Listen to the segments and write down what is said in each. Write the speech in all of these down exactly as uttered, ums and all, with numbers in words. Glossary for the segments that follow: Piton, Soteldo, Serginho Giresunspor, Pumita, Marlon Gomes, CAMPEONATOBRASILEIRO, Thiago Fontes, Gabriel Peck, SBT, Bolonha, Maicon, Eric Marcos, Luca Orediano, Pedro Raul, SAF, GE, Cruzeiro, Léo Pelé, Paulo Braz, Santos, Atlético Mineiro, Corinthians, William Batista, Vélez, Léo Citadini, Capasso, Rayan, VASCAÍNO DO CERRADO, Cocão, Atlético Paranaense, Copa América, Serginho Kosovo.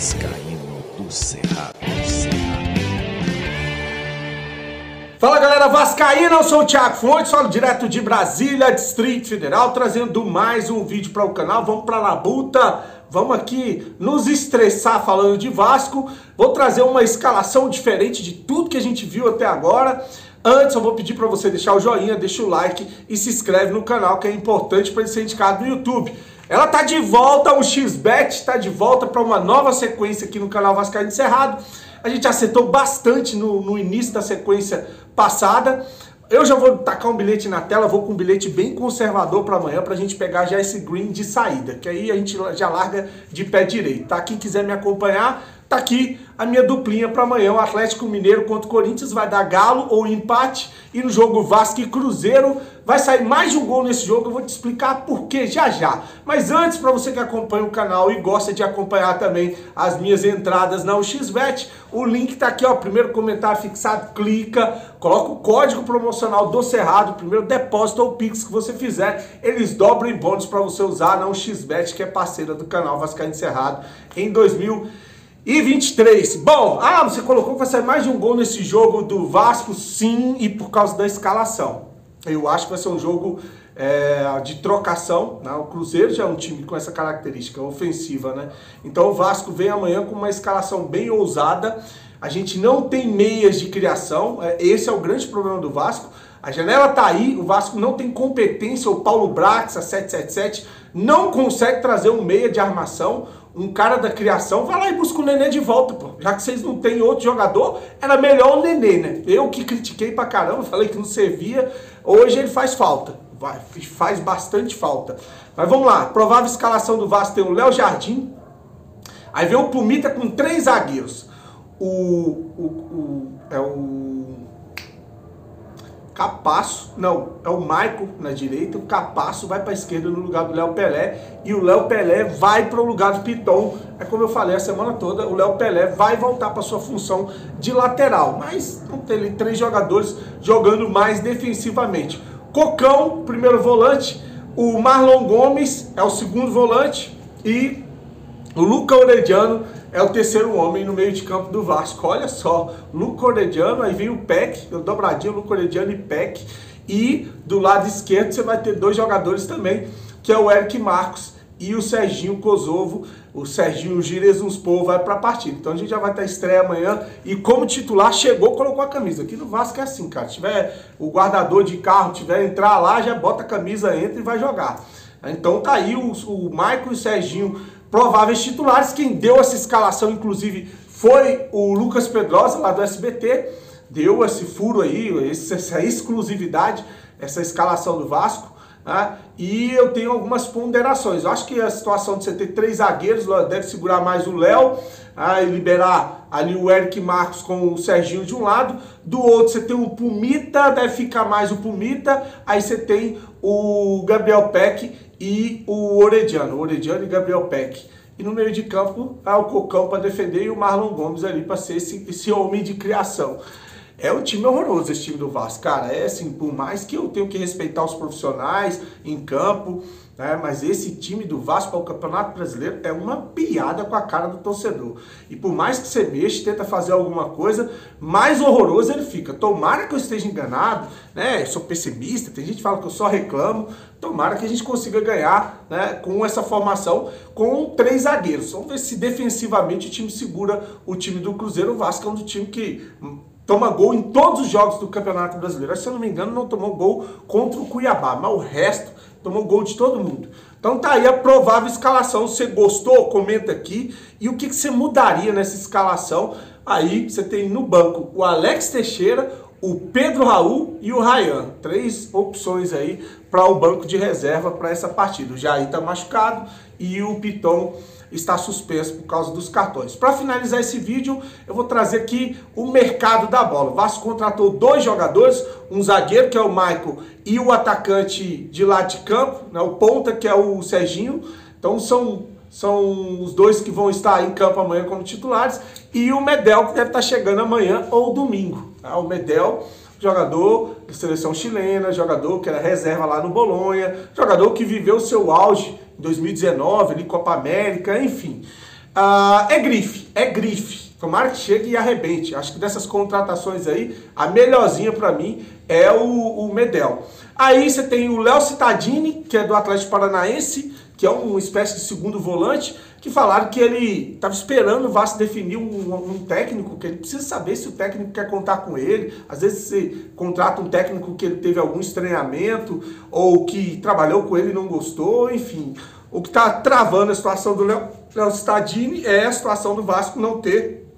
Vascaíno do Cerrado. Fala galera, Vascaíno, eu sou o Thiago Fontes, falo direto de Brasília, Distrito Federal, trazendo mais um vídeo para o canal. Vamos para a labuta, vamos aqui nos estressar falando de Vasco. Vou trazer uma escalação diferente de tudo que a gente viu até agora. Antes, eu vou pedir para você deixar o joinha, deixa o like e se inscreve no canal, que é importante para ele ser indicado no YouTube. Ela tá de volta, o X-Bet tá de volta para uma nova sequência aqui no canal Vascaíno do Cerrado. A gente acertou bastante no, no início da sequência passada. Eu já vou tacar um bilhete na tela, vou com um bilhete bem conservador para amanhã, para a gente pegar já esse green de saída, que aí a gente já larga de pé direito, tá? Quem quiser me acompanhar, tá aqui a minha duplinha para amanhã. O Atlético Mineiro contra o Corinthians vai dar galo ou empate. E no jogo Vasco e Cruzeiro vai sair mais de um gol nesse jogo. Eu vou te explicar por quê já já. Mas antes, para você que acompanha o canal e gosta de acompanhar também as minhas entradas na X-Bet, o link tá aqui, ó. Primeiro comentário fixado, clica, coloca o código promocional do Cerrado. Primeiro depósito ou Pix que você fizer, eles dobram em bônus para você usar na X-Bet, que é parceira do canal Vascaíno do Cerrado em dois mil e vinte e três. Bom, ah, você colocou que vai sair mais de um gol nesse jogo do Vasco, sim, e por causa da escalação. Eu acho que vai ser um jogo é, de trocação, né? O Cruzeiro já é um time com essa característica ofensiva, né? Então o Vasco vem amanhã com uma escalação bem ousada. A gente não tem meias de criação, esse é o grande problema do Vasco. A janela tá aí, o Vasco não tem competência, o Paulo Braz, a sete sete sete, não consegue trazer um meia de armação. Um cara da criação, vai lá e busca o Nenê de volta, pô. Já que vocês não tem outro jogador, era melhor o Nenê, né? Eu que critiquei pra caramba, falei que não servia. Hoje ele faz falta. Vai, faz bastante falta. Mas vamos lá. Provável escalação do Vasco tem o Léo Jardim. Aí vem o Pumita com três zagueiros. O... o, o é o... Capasso, não, é o Maicon na direita, o Capasso vai para a esquerda no lugar do Léo Pelé, e o Léo Pelé vai para o lugar do Piton. É como eu falei a semana toda, o Léo Pelé vai voltar para sua função de lateral, mas não tem três jogadores jogando mais defensivamente. Cocão, primeiro volante, o Marlon Gomes é o segundo volante, e o Luca Orediano é o terceiro homem no meio de campo do Vasco. Olha só, Luca Orediano, aí vem o Peck, eu dobradinho, Luca Orediano e Peck. E do lado esquerdo você vai ter dois jogadores também, que é o Eric Marcos e o Serginho Kosovo. O Serginho Giresunspor vai para a partida. Então a gente já vai estar estreia amanhã. E como titular, chegou, colocou a camisa. Aqui no Vasco é assim, cara. Se tiver o guardador de carro, tiver entrar lá, já bota a camisa, entra e vai jogar. Então tá aí o, o Maicon e o Serginho prováveis titulares. Quem deu essa escalação, inclusive, foi o Lucas Pedrosa, lá do S B T. Deu esse furo aí, essa exclusividade, essa escalação do Vasco. Né? E eu tenho algumas ponderações. Eu acho que a situação de você ter três zagueiros, deve segurar mais o Léo, né? E liberar ali o Eric Marcos com o Serginho de um lado. Do outro você tem o Pumita, deve ficar mais o Pumita. Aí você tem o Gabriel Peck e o Orediano, o Orediano e Gabriel Peck. E no meio de campo, há o Cocão para defender e o Marlon Gomes ali para ser esse, esse homem de criação. É um time horroroso esse time do Vasco, cara. É assim, por mais que eu tenho que respeitar os profissionais em campo, né, mas esse time do Vasco para o Campeonato Brasileiro é uma piada com a cara do torcedor. E por mais que você mexa, tenta fazer alguma coisa, mais horroroso ele fica. Tomara que eu esteja enganado, né? Eu sou pessimista, tem gente que fala que eu só reclamo. Tomara que a gente consiga ganhar, né, com essa formação, com três zagueiros. Vamos ver se defensivamente o time segura o time do Cruzeiro. O Vasco é um do time que toma gol em todos os jogos do Campeonato Brasileiro. Se eu não me engano, não tomou gol contra o Cuiabá, mas o resto tomou gol de todo mundo. Então tá aí a provável escalação. Você gostou? Comenta aqui. E o que, que você mudaria nessa escalação? Aí você tem no banco o Alex Teixeira, o Pedro Raul e o Rayan. Três opções aí para o banco de reserva para essa partida. O Jair tá machucado e o Piton está suspenso por causa dos cartões. Para finalizar esse vídeo, eu vou trazer aqui o mercado da bola. O Vasco contratou dois jogadores, um zagueiro, que é o Maicon, e o atacante de lado de campo, né, o ponta, que é o Serginho. Então são, são os dois que vão estar em campo amanhã como titulares. E o Medel, que deve estar chegando amanhã ou domingo. Tá? O Medel, jogador da seleção chilena, jogador que era reserva lá no Bolonha, jogador que viveu seu auge em dois mil e dezenove, ali Copa América, enfim. Ah, é grife, é grife. Tomara que chegue e arrebente. Acho que dessas contratações aí, a melhorzinha para mim é o, o Medel. Aí você tem o Léo Citadini, que é do Atlético Paranaense, que é uma espécie de segundo volante, que falaram que ele estava esperando o Vasco definir um, um técnico, que ele precisa saber se o técnico quer contar com ele. Às vezes você contrata um técnico que ele teve algum estranhamento, ou que trabalhou com ele e não gostou, enfim. O que está travando a situação do Léo, Léo Citadini é a situação do Vasco não ter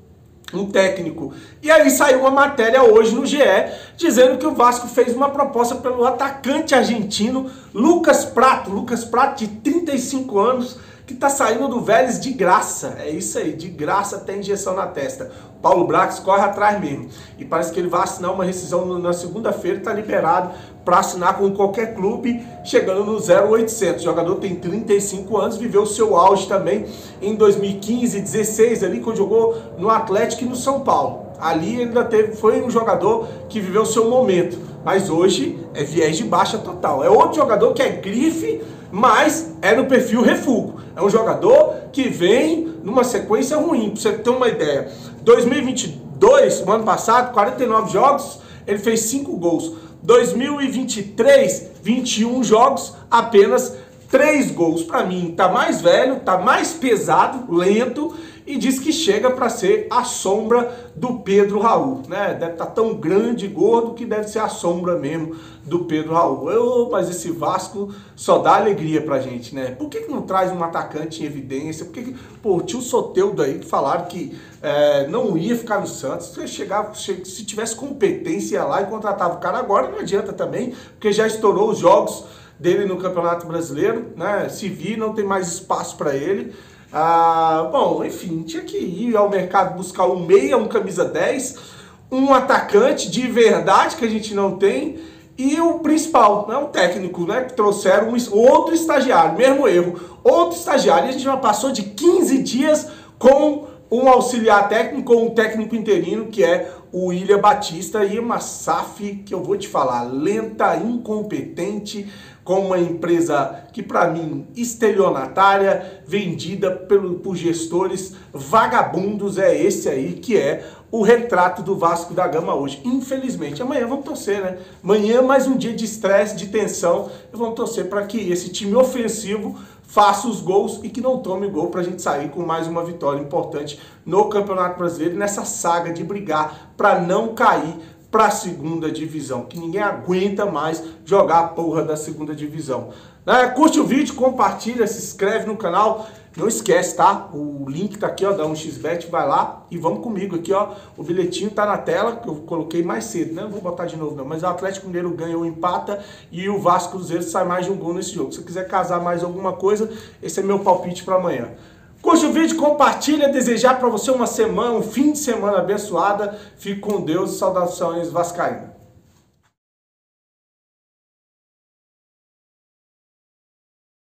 um técnico. E aí saiu uma matéria hoje no G E dizendo que o Vasco fez uma proposta pelo atacante argentino Lucas Prato, Lucas Prato de trinta e cinco anos, que tá saindo do Vélez de graça. É isso aí, de graça até injeção na testa. Paulo Braz corre atrás mesmo. E parece que ele vai assinar uma rescisão na segunda-feira, tá liberado para assinar com qualquer clube, chegando no zero oitocentos. O jogador tem trinta e cinco anos, viveu o seu auge também em dois mil e quinze, dezesseis, ali quando jogou no Atlético e no São Paulo. Ali ainda teve, foi um jogador que viveu o seu momento, mas hoje é viés de baixa total. É outro jogador que é grife, mas é no perfil refúgio. É um jogador que vem numa sequência ruim, para você ter uma ideia. dois mil e vinte e dois, no ano passado, quarenta e nove jogos, ele fez cinco gols. dois mil e vinte e três, vinte e um jogos, apenas três gols. Para mim, tá mais velho, tá mais pesado, lento, e diz que chega para ser a sombra do Pedro Raul, né? Deve estar tão grande e gordo que deve ser a sombra mesmo do Pedro Raul. Eu, mas esse Vasco só dá alegria pra gente, né? Por que que não traz um atacante em evidência? Por que que, pô, o tio Soteldo aí que falaram que é, não ia ficar no Santos, se, chegava, se tivesse competência ia lá e contratava o cara. Agora não adianta também, porque já estourou os jogos dele no Campeonato Brasileiro, né? Se vir, não tem mais espaço para ele. Ah, bom, enfim, tinha que ir ao mercado buscar um meia, um camisa dez, um atacante de verdade que a gente não tem, e o principal, né, um técnico, né, que trouxeram um, outro estagiário, mesmo erro, outro estagiário, e a gente já passou de quinze dias com um auxiliar técnico, um técnico interino, que é o William Batista, e uma S A F que eu vou te falar, lenta, incompetente, com uma empresa que, para mim, estelionatária, vendida pelo, por gestores vagabundos. É esse aí que é o retrato do Vasco da Gama hoje. Infelizmente, amanhã vamos torcer, né? Amanhã mais um dia de estresse, de tensão, e vamos torcer para que esse time ofensivo faça os gols e que não tome gol, para a gente sair com mais uma vitória importante no Campeonato Brasileiro, nessa saga de brigar para não cair para a segunda divisão, que ninguém aguenta mais jogar a porra da segunda divisão. É, curte o vídeo, compartilha, se inscreve no canal, não esquece, tá? O link tá aqui, ó, dá um X-Bet, vai lá e vamos comigo aqui, ó. O bilhetinho tá na tela, que eu coloquei mais cedo, né? Não vou botar de novo não, mas o Atlético Mineiro ganha ou empata e o Vasco Cruzeiro sai mais de um gol nesse jogo. Se você quiser casar mais alguma coisa, esse é meu palpite para amanhã. Curte o vídeo, compartilha, desejar para você uma semana, um fim de semana abençoada. Fique com Deus e saudações vascaínas.